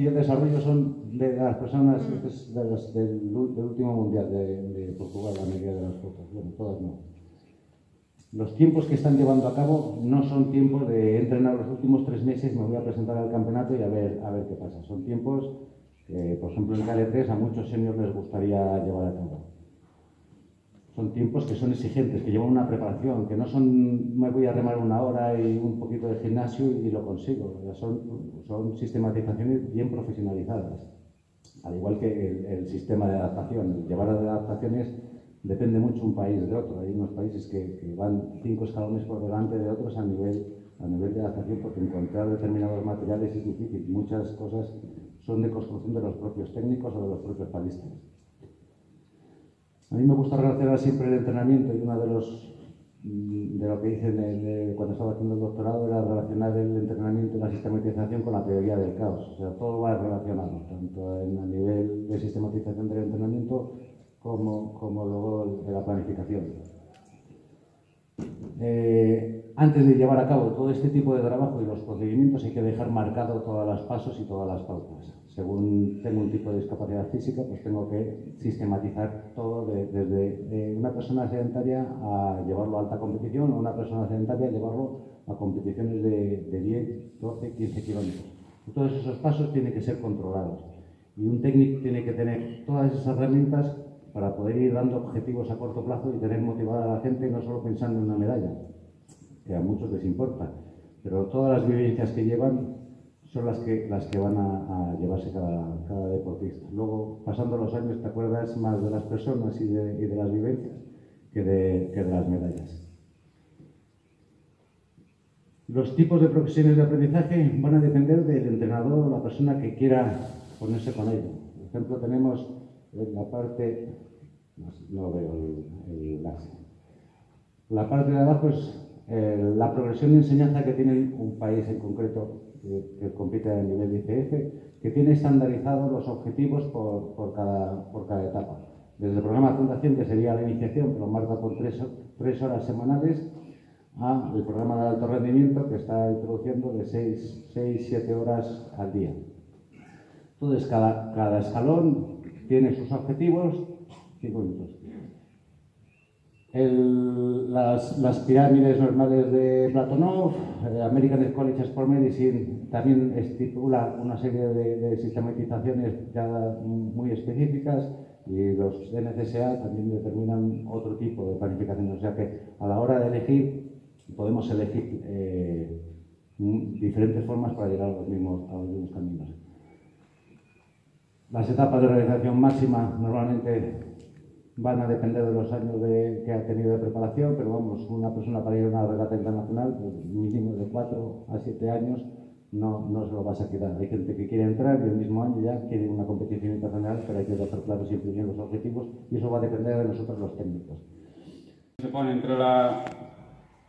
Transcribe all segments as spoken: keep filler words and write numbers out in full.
y el desarrollo son de las personas de las, del, del último mundial de, de Portugal, la mayoría de las cosas, bueno, todas no. Los tiempos que están llevando a cabo no son tiempos de entrenar los últimos tres meses, me voy a presentar al campeonato y a ver, a ver qué pasa. Son tiempos, eh, por ejemplo en K L tres a muchos seniors les gustaría llevar a cabo. Son tiempos que son exigentes, que llevan una preparación, que no son me voy a remar una hora y un poquito de gimnasio y lo consigo. Son, son sistematizaciones bien profesionalizadas, al igual que el, el sistema de adaptación. El llevar a las adaptaciones depende mucho un país de otro. Hay unos países que, que van cinco escalones por delante de otros a nivel, a nivel de adaptación porque encontrar determinados materiales es difícil. Muchas cosas son de construcción de los propios técnicos o de los propios palistas. A mí me gusta relacionar siempre el entrenamiento y uno de los de lo que hice en el, cuando estaba haciendo el doctorado era relacionar el entrenamiento y la sistematización con la teoría del caos. O sea, todo va relacionado, tanto en, a nivel de sistematización del entrenamiento como, como luego de la planificación. Eh, antes de llevar a cabo todo este tipo de trabajo y los procedimientos hay que dejar marcado todos los pasos y todas las pautas. Según tengo un tipo de discapacidad física, pues tengo que sistematizar todo de, desde eh, una persona sedentaria a llevarlo a alta competición o una persona sedentaria a llevarlo a competiciones de, de diez, doce, quince kilómetros. Todos esos pasos tienen que ser controlados y un técnico tiene que tener todas esas herramientas para poder ir dando objetivos a corto plazo y tener motivada a la gente no solo pensando en una medalla, que a muchos les importa, pero todas las vivencias que llevan son las que, las que van a, a llevarse cada, cada deportista. Luego, pasando los años, te acuerdas más de las personas y de, y de las vivencias que de, que de las medallas. Los tipos de profesiones de aprendizaje van a depender del entrenador o la persona que quiera ponerse con ello. Por ejemplo, tenemos en la parte... No veo el enlace. La parte de abajo es eh, la progresión de enseñanza que tiene un país en concreto que, que compite a nivel I C F, que tiene estandarizados los objetivos por, por, cada, por cada etapa. Desde el programa de fundación, que sería la iniciación, que lo marca con tres, tres horas semanales, a el programa de alto rendimiento, que está introduciendo de seis a siete horas al día. Entonces, cada, cada escalón tiene sus objetivos, cinco minutos. El, las, las pirámides normales de Platonov, eh, American School of Medicine también estipula una serie de, de sistematizaciones ya muy específicas y los N C S A también determinan otro tipo de planificación. O sea que a la hora de elegir podemos elegir eh, diferentes formas para llegar a los mismos, a los mismos caminos. Las etapas de realización máxima normalmente van a depender de los años de, que ha tenido de preparación, pero vamos, una persona para ir a una regata internacional, pues mínimo de cuatro a siete años, no, no se lo vas a quitar. Hay gente que quiere entrar y el mismo año ya quiere una competición internacional, pero hay que dejar claros y imprimir los objetivos, y eso va a depender de nosotros los técnicos. Se pone entre la,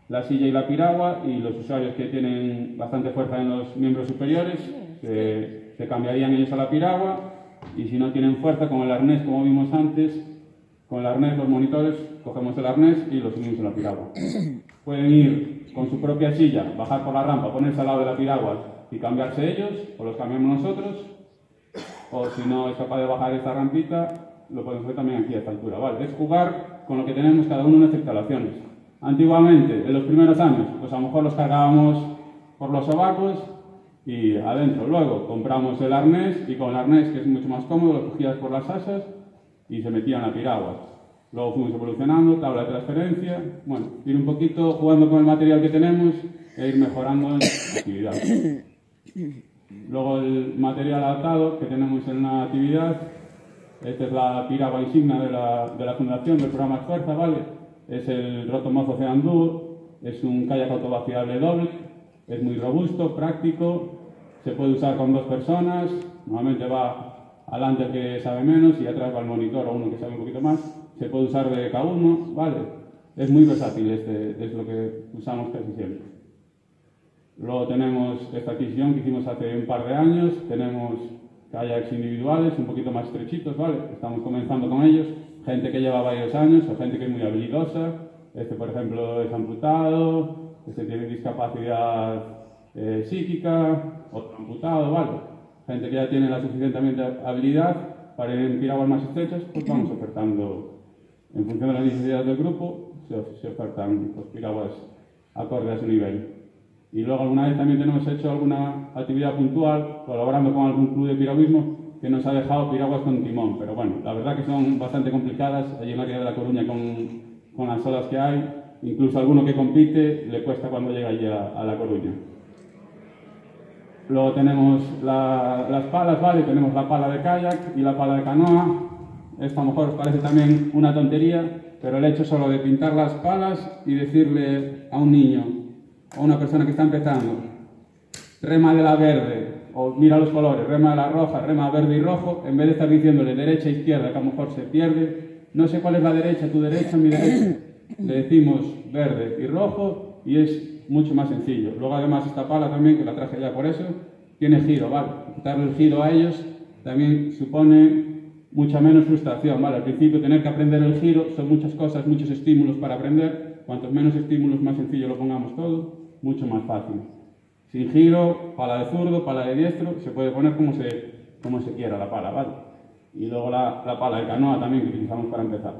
la silla y la piragua, y los usuarios que tienen bastante fuerza en los miembros superiores, se, se cambiarían ellos a la piragua, y si no tienen fuerza, con el arnés, como vimos antes, con el arnés, los monitores, cogemos el arnés y lo subimos en la piragua. Pueden ir con su propia silla, bajar por la rampa, ponerse al lado de la piragua y cambiarse ellos, o los cambiamos nosotros, o si no es capaz de bajar esta rampita, lo podemos hacer también aquí a esta altura. ¿Vale? Es jugar con lo que tenemos cada uno en las instalaciones. Antiguamente, en los primeros años, pues a lo mejor los cargábamos por los sobacos y adentro. Luego compramos el arnés y con el arnés, que es mucho más cómodo, lo cogías por las asas y se metían a piraguas. Luego fuimos evolucionando, tabla de transferencia, bueno, ir un poquito jugando con el material que tenemos e ir mejorando la actividad. Luego el material adaptado que tenemos en la actividad, esta es la piragua insignia de la, de la fundación del programa Esfuerza, ¿vale? Es el Rotomazo Ocean Dúo, es un kayak autovaciable doble, es muy robusto, práctico, se puede usar con dos personas, normalmente va adelante el que sabe menos y atrás va el monitor o uno que sabe un poquito más. Se puede usar de cada uno, ¿vale? Es muy versátil, este, es lo que usamos casi siempre. Luego tenemos esta adquisición que hicimos hace un par de años. Tenemos kayaks individuales, un poquito más estrechitos, ¿vale? Estamos comenzando con ellos. Gente que lleva varios años o gente que es muy habilidosa. Este, por ejemplo, es amputado, este tiene discapacidad eh, psíquica, otro amputado, ¿vale? gente que ya tiene la suficientemente habilidad para ir en piraguas más estrechas, pues vamos ofertando, en función de las necesidades del grupo, se ofertan pues, piraguas acorde a ese nivel. Y luego alguna vez también tenemos hecho alguna actividad puntual, colaborando con algún club de piraguismo, que nos ha dejado piraguas con timón, pero bueno, la verdad que son bastante complicadas, allí en la Ría de la Coruña con, con las olas que hay, incluso a alguno que compite le cuesta cuando llega allí a, a la Coruña. Luego tenemos la, las palas, ¿vale? Tenemos la pala de kayak y la pala de canoa. Esto a lo mejor os parece también una tontería, pero el hecho solo de pintar las palas y decirle a un niño o a una persona que está empezando, rema de la verde, o mira los colores, rema de la roja, rema verde y rojo, en vez de estar diciéndole derecha e izquierda, que a lo mejor se pierde, no sé cuál es la derecha, tu derecha, mi derecha, le decimos verde y rojo y es mucho más sencillo. Luego además esta pala también, que la traje ya por eso, tiene giro, ¿vale? Quitarle el giro a ellos también supone mucha menos frustración, ¿vale? Al principio tener que aprender el giro, son muchas cosas, muchos estímulos para aprender, cuantos menos estímulos más sencillo lo pongamos todo, mucho más fácil. Sin giro, pala de zurdo, pala de diestro, se puede poner como se, como se quiera la pala, ¿vale? Y luego la, la pala de canoa también que utilizamos para empezar.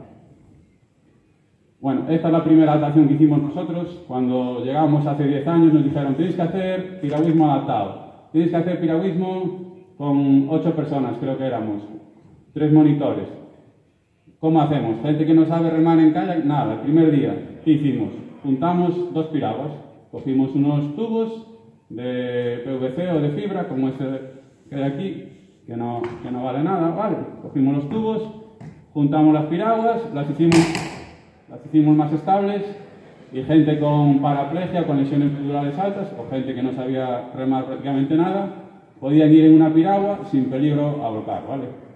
Bueno, esta es la primera adaptación que hicimos nosotros. Cuando llegamos hace diez años nos dijeron, tenéis que hacer piraguismo adaptado. Tenéis que hacer piraguismo con ocho personas, creo que éramos, tres monitores. ¿Cómo hacemos? Gente que no sabe remar en kayak, nada, el primer día, ¿qué hicimos? Juntamos dos piraguas, cogimos unos tubos de P V C o de fibra, como este que hay aquí, que no, que no vale nada, vale, cogimos los tubos, juntamos las piraguas, las hicimos, las hicimos más estables y gente con paraplegia, con lesiones medulares altas o gente que no sabía remar prácticamente nada, podían ir en una piragua sin peligro a volcar, vale.